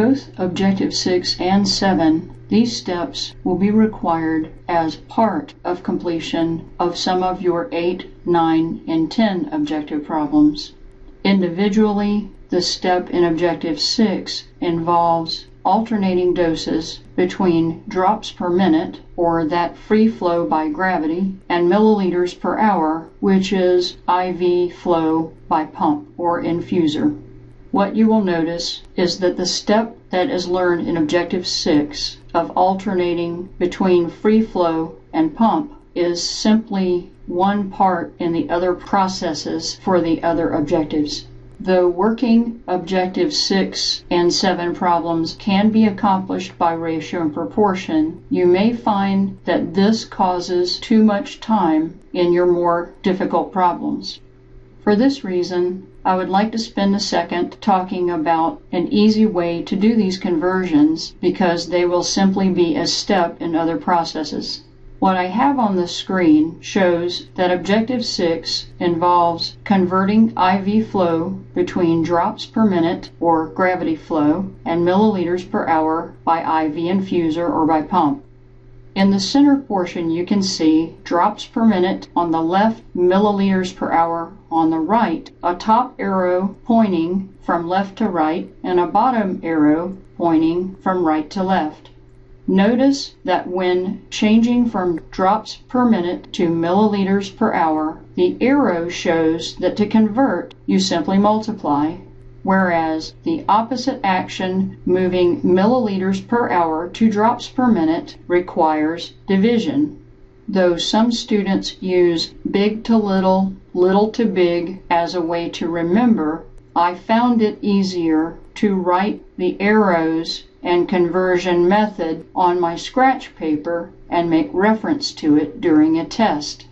both Objective 6 and 7, these steps will be required as part of completion of some of your 8, 9, and 10 objective problems. Individually, the step in Objective 6 involves alternating doses between drops per minute, or that free flow by gravity, and milliliters per hour, which is IV flow by pump or infuser. What you will notice is that the step that is learned in Objective 6 of alternating between free flow and pump is simply one part in the other processes for the other objectives. Though working Objective 6 and 7 problems can be accomplished by ratio and proportion, you may find that this causes too much time in your more difficult problems. For this reason, I would like to spend a second talking about an easy way to do these conversions, because they will simply be a step in other processes. What I have on the screen shows that Objective 6 involves converting IV flow between drops per minute or gravity flow and milliliters per hour by IV infuser or by pump. In the center portion you can see drops per minute on the left, milliliters per hour on the right, a top arrow pointing from left to right, and a bottom arrow pointing from right to left. Notice that when changing from drops per minute to milliliters per hour, the arrow shows that to convert, you simply multiply, whereas the opposite action, moving milliliters per hour to drops per minute, requires division. Though some students use big to little to big as a way to remember, I found it easier to write the arrows and conversion method on my scratch paper and make reference to it during a test.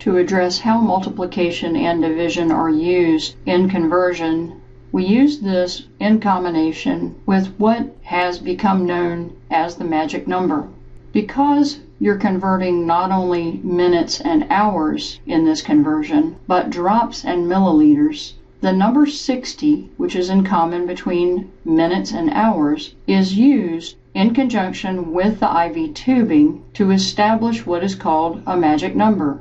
To address how multiplication and division are used in conversion, we use this in combination with what has become known as the magic number. Because you're converting not only minutes and hours in this conversion, but drops and milliliters, the number 60, which is in common between minutes and hours, is used in conjunction with the IV tubing to establish what is called a magic number.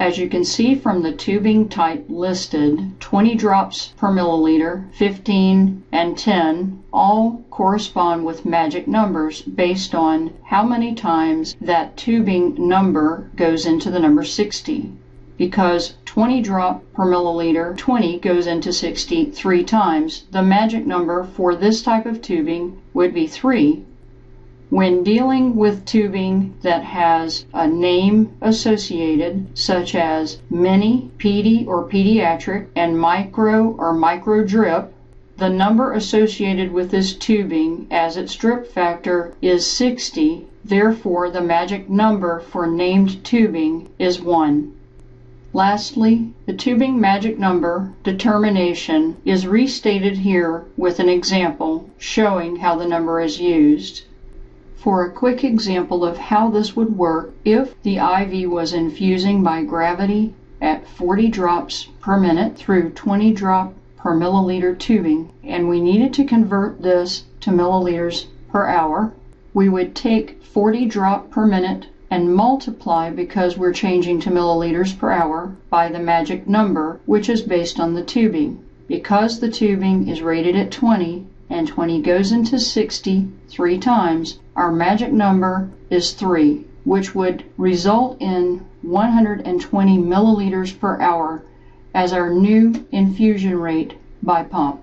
As you can see from the tubing type listed, 20 drops per milliliter, 15, and 10 all correspond with magic numbers based on how many times that tubing number goes into the number 60. Because 20 drop per milliliter, 20 goes into 60 3 times, the magic number for this type of tubing would be 3. When dealing with tubing that has a name associated, such as mini, PD or pediatric, and micro or micro drip, the number associated with this tubing as its drip factor is 60, therefore the magic number for named tubing is 1. Lastly, the tubing magic number determination is restated here with an example showing how the number is used. For a quick example of how this would work, if the IV was infusing by gravity at 40 drops per minute through 20 drop per milliliter tubing, and we needed to convert this to milliliters per hour, we would take 40 drop per minute and multiply, because we're changing to milliliters per hour, by the magic number, which is based on the tubing. Because the tubing is rated at 20, and 20 goes into 60 3 times, our magic number is 3, which would result in 120 milliliters per hour as our new infusion rate by pump.